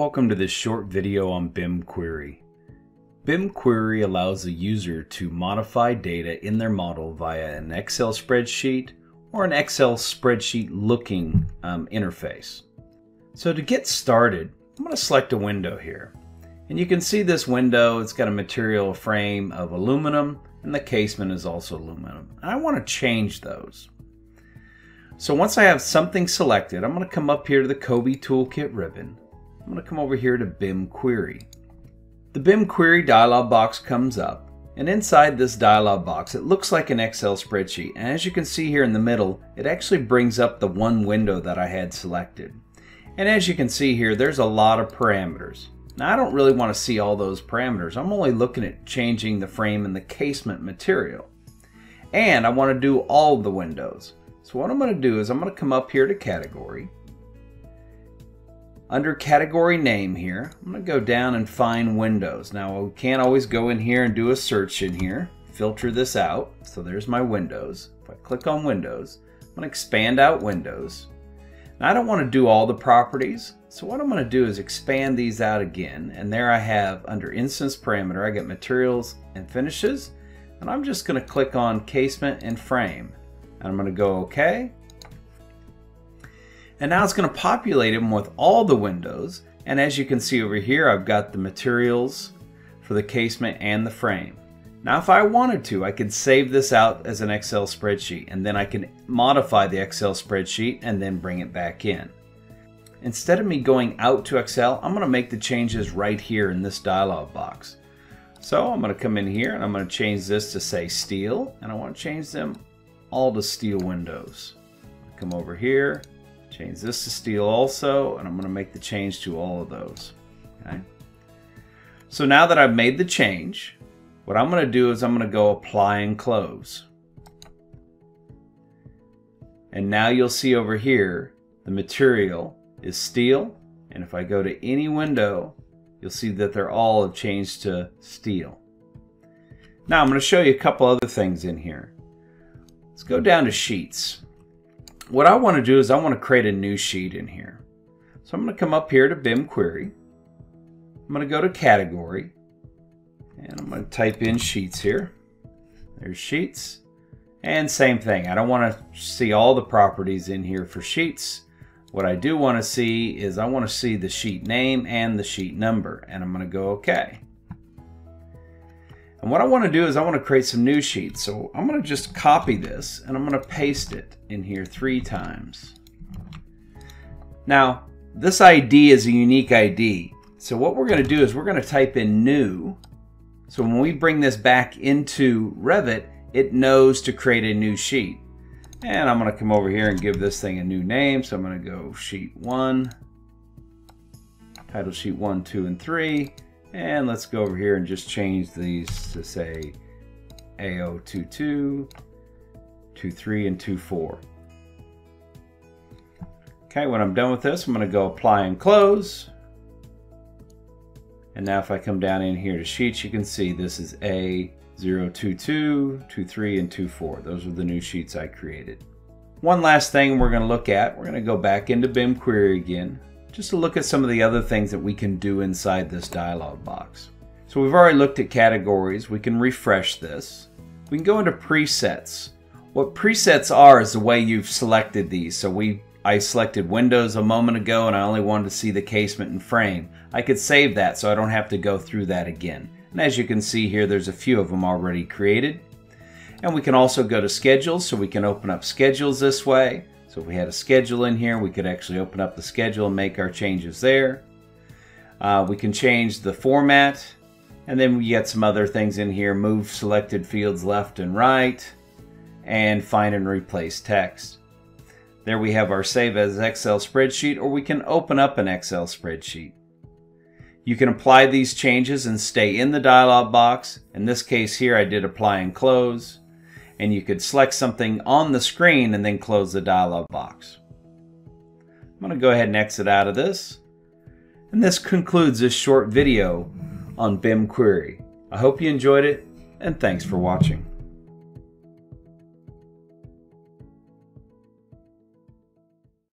Welcome to this short video on BIM Query. BIM Query allows the user to modify data in their model via an Excel spreadsheet or an Excel spreadsheet looking interface. So to get started, I'm going to select a window here. And you can see this window, it's got a material frame of aluminum and the casement is also aluminum. And I want to change those. So once I have something selected, I'm going to come up here to the Kobi Toolkit ribbon. I'm going to come over here to BIM Query. The BIM Query dialog box comes up, and inside this dialog box it looks like an Excel spreadsheet, and as you can see here in the middle it actually brings up the one window that I had selected. And as you can see here, there's a lot of parameters. Now I don't really want to see all those parameters. I'm only looking at changing the frame and the casement material, and I want to do all the windows. So what I'm going to do is I'm going to come up here to Category. Under category name here, I'm going to go down and find windows. Now we can't always go in here and do a search in here, filter this out. So there's my windows. If I click on windows, I'm going to expand out windows. Now I don't want to do all the properties. So what I'm going to do is expand these out again. And there I have under instance parameter, I get materials and finishes. And I'm just going to click on casement and frame. And I'm going to go okay. And now it's going to populate them with all the windows. And as you can see over here, I've got the materials for the casement and the frame. Now if I wanted to, I could save this out as an Excel spreadsheet, and then I can modify the Excel spreadsheet and then bring it back in. Instead of me going out to Excel, I'm going to make the changes right here in this dialog box. So I'm going to come in here and I'm going to change this to say steel, and I want to change them all to steel windows. Come over here. Change this to steel also, and I'm going to make the change to all of those. Okay. So now that I've made the change, what I'm going to do is I'm going to go apply and close. And now you'll see over here the material is steel, and if I go to any window, you'll see that they're all have changed to steel. Now I'm going to show you a couple other things in here. Let's go down to sheets. What I want to do is I want to create a new sheet in here. So I'm going to come up here to BIM Query. I'm going to go to Category, and I'm going to type in Sheets here. There's Sheets. And same thing. I don't want to see all the properties in here for Sheets. What I do want to see is I want to see the sheet name and the sheet number, and I'm going to go OK. And what I want to do is I want to create some new sheets. So I'm going to just copy this and I'm going to paste it in here 3 times. Now this ID is a unique ID. So what we're going to do is we're going to type in new. So when we bring this back into Revit, it knows to create a new sheet. And I'm going to come over here and give this thing a new name. So I'm going to go sheet 1, title sheet 1, 2, and 3. And let's go over here and just change these to say AO22, 23, and 24. Okay, when I'm done with this, I'm going to go apply and close. And now if I come down in here to sheets, you can see this is A022, 23, and 24. Those are the new sheets I created. One last thing we're going to look at, we're going to go back into BIM Query again, just to look at some of the other things that we can do inside this dialog box. So we've already looked at categories. We can refresh this. We can go into presets. What presets are is the way you've selected these. So I selected windows a moment ago, and I only wanted to see the casement and frame. I could save that so I don't have to go through that again. And as you can see here, there's a few of them already created. And we can also go to schedules, so we can open up schedules this way. So if we had a schedule in here, we could actually open up the schedule and make our changes there. We can change the format, and then we get some other things in here. Move selected fields left and right, and find and replace text. There we have our save as Excel spreadsheet, or we can open up an Excel spreadsheet. You can apply these changes and stay in the dialog box. In this case here, I did apply and close. And you could select something on the screen and then close the dialog box. I'm going to go ahead and exit out of this. And this concludes this short video on BIM Query. I hope you enjoyed it, and thanks for watching.